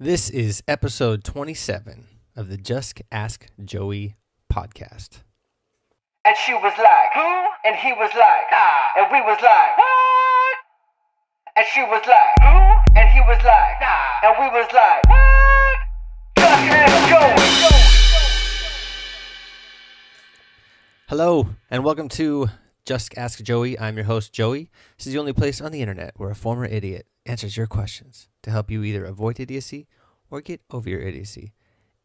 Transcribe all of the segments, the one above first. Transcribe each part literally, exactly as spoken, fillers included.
This is episode twenty-seven of the Just Ask Joey podcast. And she was like, who? And he was like, ah. And we was like, what? And she was like, who? And he was like, ah. And we was like, what? Just Ask Joey. Hello, and welcome to Just Ask Joey. I'm your host, Joey. This is the only place on the internet where a former idiot answers your questions to help you either avoid idiocy or get over your idiocy.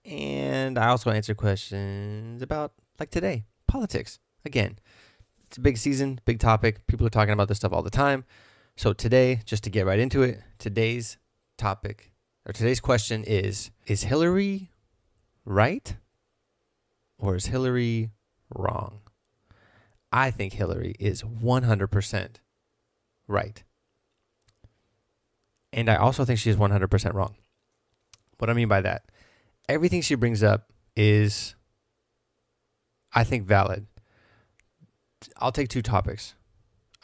And I also answer questions about, like today, politics. Again, it's a big season, big topic. People are talking about this stuff all the time. So today, just to get right into it, today's topic or today's question is, is Hillary right or is Hillary wrong? I think Hillary is one hundred percent right. And I also think she is one hundred percent wrong. What I mean by that, everything she brings up is, I think, valid. I'll take two topics.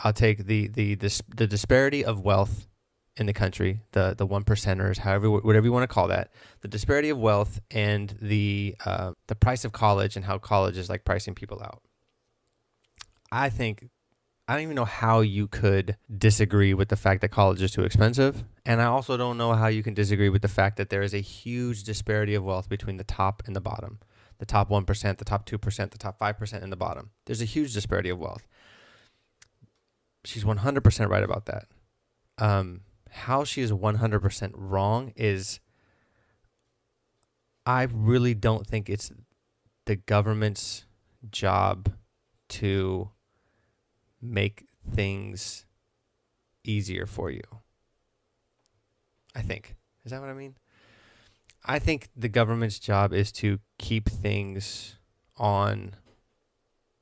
I'll take the the the, the disparity of wealth in the country, the the one percenters, however, whatever you want to call that, the disparity of wealth and the uh, the price of college and how college is like pricing people out. I think. I don't even know how you could disagree with the fact that college is too expensive. And I also don't know how you can disagree with the fact that there is a huge disparity of wealth between the top and the bottom, the top one percent, the top two percent, the top five percent, and the bottom. There's a huge disparity of wealth. She's one hundred percent right about that. Um, how she is one hundred percent wrong is I really don't think it's the government's job to make things easier for you. I think. Is that what I mean? I think the government's job is to keep things on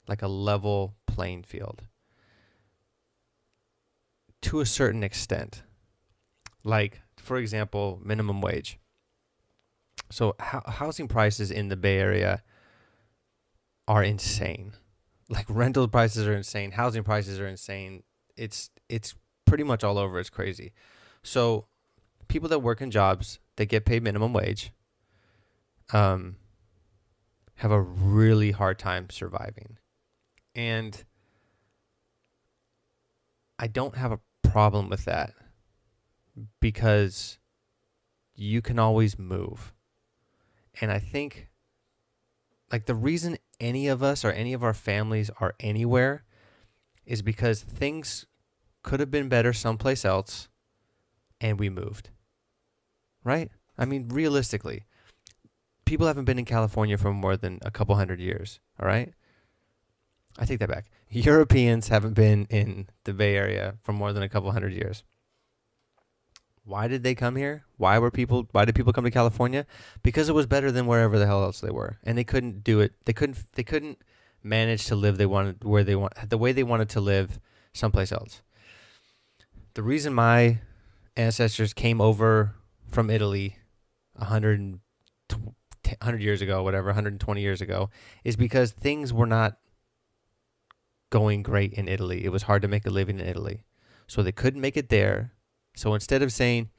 like a level playing field to a certain extent. Like, for example, minimum wage. So ho- housing prices in the Bay Area are insane. Like rental prices are insane. Housing prices are insane. It's it's pretty much all over. It's crazy. So people that work in jobs that get paid minimum wage um, have a really hard time surviving. And I don't have a problem with that because you can always move. And I think like the reason any of us or any of our families are anywhere is because things could have been better someplace else and we moved, right? I mean, realistically, people haven't been in California for more than a couple hundred years, all right? I take that back. Europeans haven't been in the Bay Area for more than a couple hundred years. Why did they come here? Why were people? Why did people come to California? Because it was better than wherever the hell else they were, and they couldn't do it. They couldn't. They couldn't manage to live. They wanted where they want the way they wanted to live someplace else. The reason my ancestors came over from Italy, one hundred, one hundred years ago, whatever, one hundred twenty years ago, is because things were not going great in Italy. It was hard to make a living in Italy, so they couldn't make it there. So instead of saying,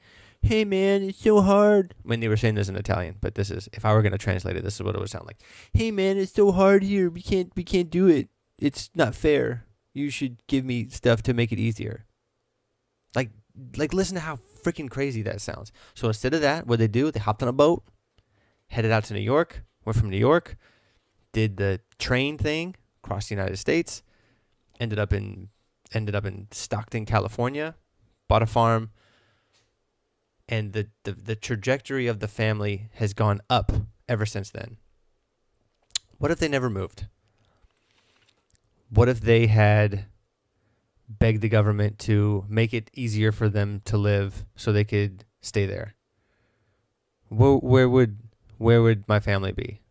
hey, man, it's so hard. When they were saying this in Italian, but this is, if I were going to translate it, this is what it would sound like. Hey, man, it's so hard here. We can't, we can't do it. It's not fair. You should give me stuff to make it easier. Like, like listen to how freaking crazy that sounds. So instead of that, what they do, they hopped on a boat, headed out to New York, went from New York, did the train thing, across the United States, ended up in, ended up in Stockton, California. Bought a farm, and the, the, the trajectory of the family has gone up ever since then. What if they never moved? What if they had begged the government to make it easier for them to live so they could stay there? Where, where would where would my family be?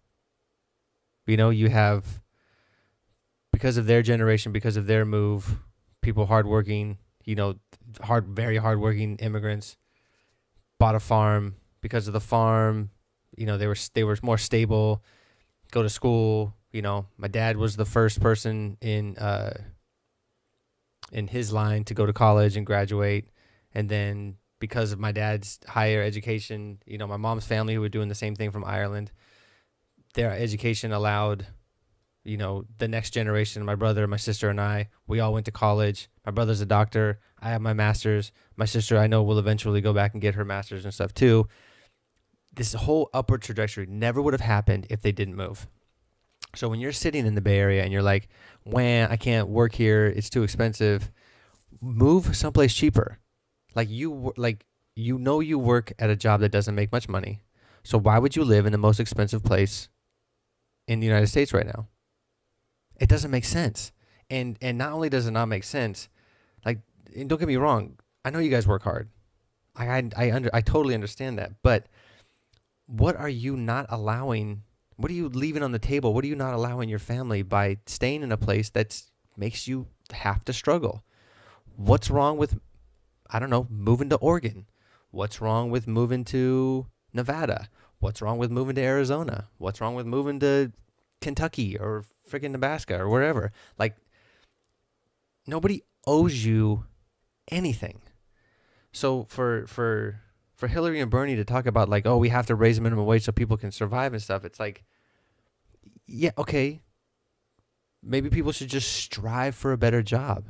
You know, you have, because of their generation, because of their move, people hardworking, you know, hard, very hardworking immigrants bought a farm. Because of the farm, you know, they were they were more stable. Go to school. You know, my dad was the first person in uh, in his line to go to college and graduate, and then because of my dad's higher education, you know, my mom's family who were doing the same thing from Ireland, their education allowed, you know, the next generation, my brother, my sister, and I, we all went to college. My brother's a doctor. I have my master's. My sister, I know, will eventually go back and get her master's and stuff too. This whole upward trajectory never would have happened if they didn't move. So when you're sitting in the Bay Area and you're like, "Wah, I can't work here. It's too expensive," move someplace cheaper. Like you, like you know, you work at a job that doesn't make much money. So why would you live in the most expensive place in the United States right now? It doesn't make sense. And and not only does it not make sense, like, and don't get me wrong, I know you guys work hard. I I I, under, I totally understand that. But what are you not allowing? What are you leaving on the table? What are you not allowing your family by staying in a place that makes you have to struggle? What's wrong with, I don't know, moving to Oregon? What's wrong with moving to Nevada? What's wrong with moving to Arizona? What's wrong with moving to Kentucky or freaking Nebraska or wherever? Like, nobody owes you anything. So for for for Hillary and Bernie to talk about like, oh, we have to raise minimum wage so people can survive and stuff, it's like, yeah, okay, maybe people should just strive for a better job.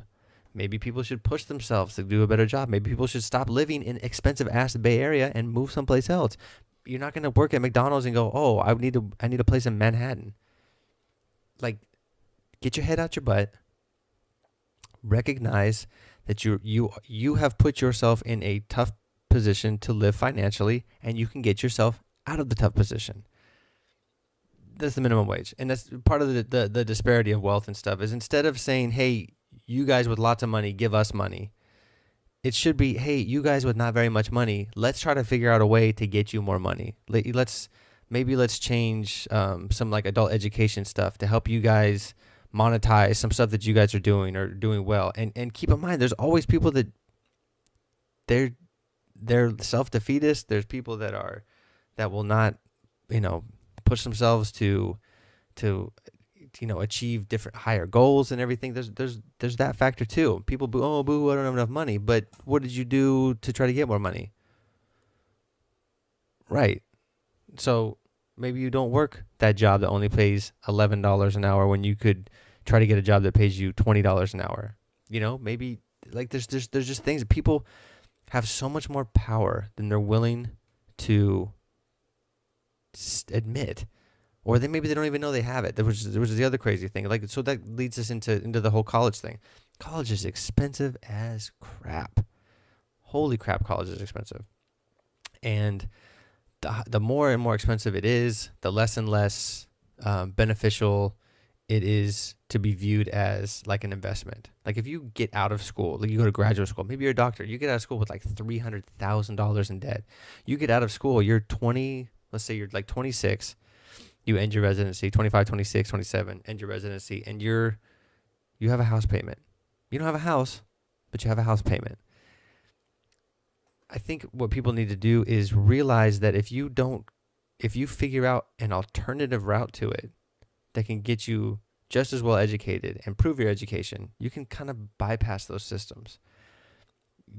Maybe people should push themselves to do a better job. Maybe people should stop living in expensive ass Bay Area and move someplace else. You're not going to work at McDonald's and go, oh, I need to I need a place in Manhattan. Like, get your head out your butt. Recognize that you you you have put yourself in a tough position to live financially, and you can get yourself out of the tough position. That's the minimum wage, and that's part of the the, the disparity of wealth and stuff. Is instead of saying, hey, you guys with lots of money, give us money, it should be, hey, you guys with not very much money, let's try to figure out a way to get you more money. Let's Maybe let's change um, some like adult education stuff to help you guys monetize some stuff that you guys are doing or doing well. And and keep in mind, there's always people that they're they're self-defeatist. There's people that are that will not, you know, push themselves to to you know achieve different higher goals and everything. There's there's there's that factor too. People boo, oh boo, I don't have enough money. But what did you do to try to get more money? Right. So maybe you don't work that job that only pays eleven dollars an hour when you could try to get a job that pays you twenty dollars an hour. You know, maybe like there's, there's, there's just things that people have so much more power than they're willing to admit, or they, maybe they don't even know they have it. There was, there was the other crazy thing. Like, so that leads us into, into the whole college thing. College is expensive as crap. Holy crap. College is expensive. And The, the more and more expensive it is, the less and less um, beneficial it is to be viewed as like an investment. Like if you get out of school, like you go to graduate school, maybe you're a doctor, you get out of school with like three hundred thousand dollars in debt. You get out of school, you're twenty, let's say you're like twenty-six, you end your residency, twenty-five, twenty-six, twenty-seven, end your residency, and you're, you have a house payment. You don't have a house, but you have a house payment. I think what people need to do is realize that if you don't, if you figure out an alternative route to it that can get you just as well educated, improve your education, you can kind of bypass those systems.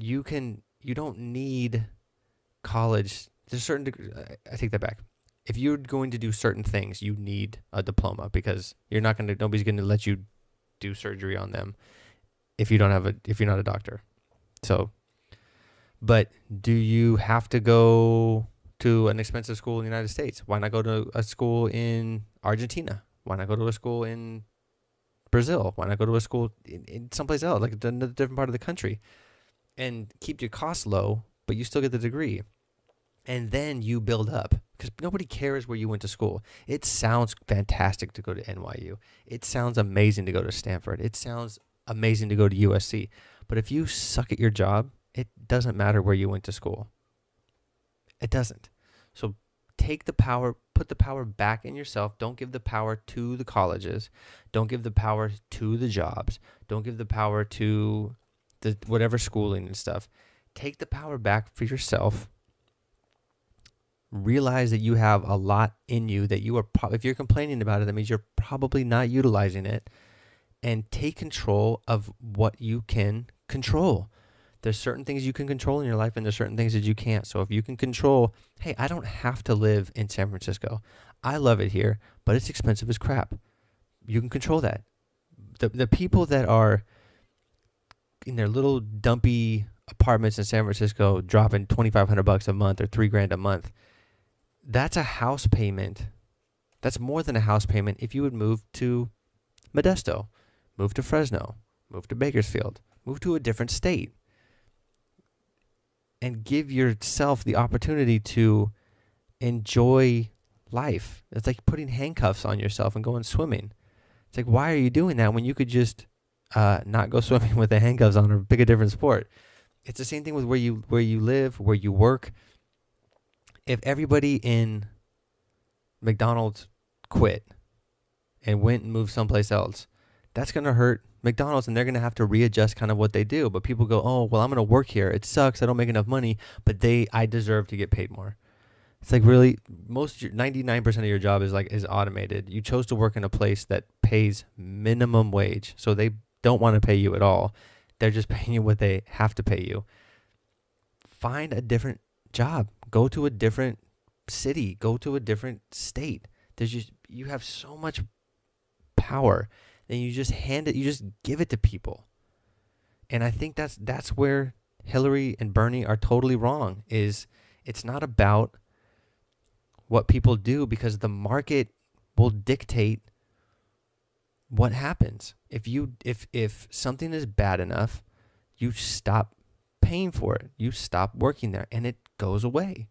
You can, you don't need college. There's certain degree, I take that back. If you're going to do certain things, you need a diploma because you're not going to, nobody's going to let you do surgery on them if you don't have a, if you're not a doctor. So but do you have to go to an expensive school in the United States? Why not go to a school in Argentina? Why not go to a school in Brazil? Why not go to a school in, in someplace else, like a different part of the country? And keep your costs low, but you still get the degree. And then you build up because nobody cares where you went to school. It sounds fantastic to go to N Y U. It sounds amazing to go to Stanford. It sounds amazing to go to U S C. But if you suck at your job, it doesn't matter where you went to school. It doesn't. So take the power, put the power back in yourself. Don't give the power to the colleges. Don't give the power to the jobs. Don't give the power to the whatever schooling and stuff. Take the power back for yourself. Realize that you have a lot in you that you are probably, if you're complaining about it, that means you're probably not utilizing it. And take control of what you can control. There's certain things you can control in your life, and there's certain things that you can't. So if you can control, hey, I don't have to live in San Francisco. I love it here, but it's expensive as crap. You can control that. The the people that are in their little dumpy apartments in San Francisco dropping twenty-five hundred bucks a month or three grand a month, that's a house payment. That's more than a house payment if you would move to Modesto, move to Fresno, move to Bakersfield, move to a different state. And give yourself the opportunity to enjoy life. It's like putting handcuffs on yourself and going swimming. It's like, why are you doing that when you could just uh, not go swimming with the handcuffs on or pick a different sport? It's the same thing with where you where you live, where you work. If everybody in McDonald's quit and went and moved someplace else, that's going to hurt McDonald's, and they're going to have to readjust kind of what they do. But people go, oh, well, I'm going to work here. It sucks. I don't make enough money, but they, I deserve to get paid more. It's like, really, most ninety-nine percent of your job is like is automated. You chose to work in a place that pays minimum wage, so they don't want to pay you at all. They're just paying you what they have to pay you. Find a different job. Go to a different city. Go to a different state. There's just, you have so much power. And you just hand it, you just give it to people. And I think that's that's where Hillary and Bernie are totally wrong, is it's not about what people do, because the market will dictate what happens. If you if if something is bad enough, you stop paying for it. You stop working there and it goes away.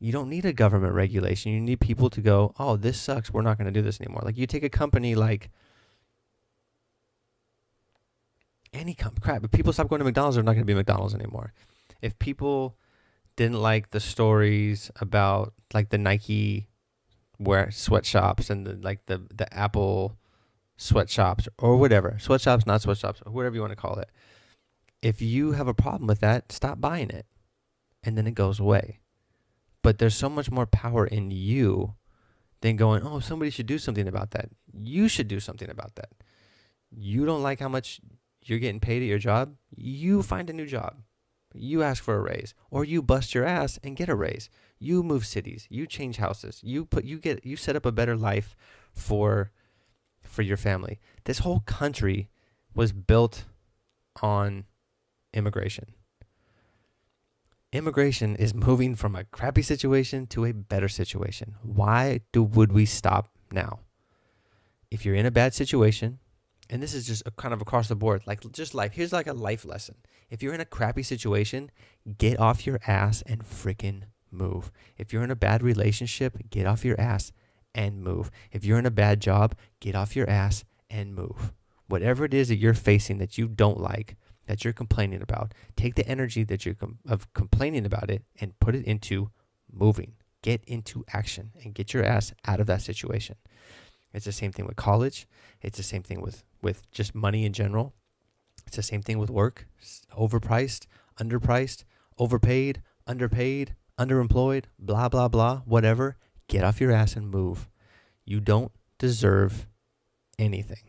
You don't need a government regulation. You need people to go, oh, this sucks, we're not going to do this anymore. Like, you take a company like any comp crap. If people stop going to McDonald's, they're not going to be McDonald's anymore. If people didn't like the stories about like the Nike wear sweatshops and the, like the the Apple sweatshops or whatever, sweatshops, not sweatshops, or whatever you want to call it. If you have a problem with that, stop buying it, and then it goes away. But there's so much more power in you than going, oh, somebody should do something about that. You should do something about that. You don't like how much you're getting paid at your job, you find a new job. You ask for a raise, or you bust your ass and get a raise. You move cities, you change houses, you put you get you set up a better life for for your family. This whole country was built on immigration. Immigration is moving from a crappy situation to a better situation. Why do would we stop now? If you're in a bad situation, and this is just a kind of across the board, like just life. Here's like a life lesson. If you're in a crappy situation, get off your ass and freaking move. If you're in a bad relationship, get off your ass and move. If you're in a bad job, get off your ass and move. Whatever it is that you're facing that you don't like, that you're complaining about, take the energy that you're com- of complaining about it and put it into moving. Get into action and get your ass out of that situation. It's the same thing with college. It's the same thing with, with just money in general. It's the same thing with work. It's overpriced, underpriced, overpaid, underpaid, underemployed, blah, blah, blah, whatever. Get off your ass and move. You don't deserve anything.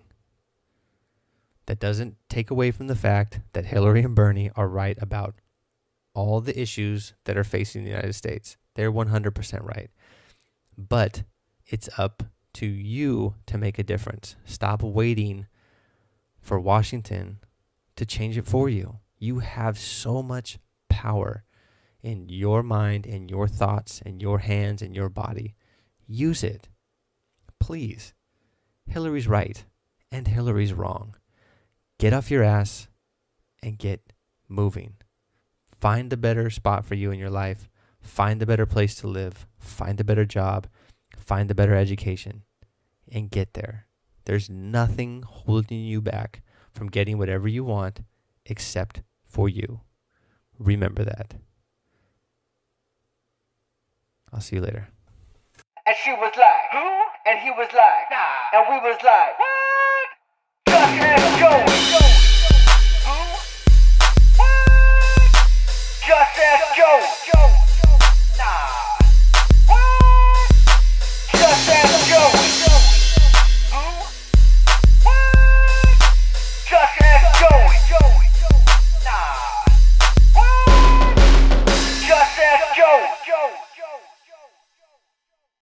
That doesn't take away from the fact that Hillary and Bernie are right about all the issues that are facing the United States. They're one hundred percent right. But it's up to you to make a difference. Stop waiting for Washington to change it for you. You have so much power in your mind, in your thoughts, in your hands, in your body. Use it, please. Hillary's right and Hillary's wrong. Get off your ass and get moving. Find a better spot for you in your life. Find a better place to live. Find a better job. Find a better education. And get there. There's nothing holding you back from getting whatever you want except for you. Remember that. I'll see you later. And she was like, huh? And he was like, nah. And we was like, what? Just ask Joey. Huh? What? Just ask Joey.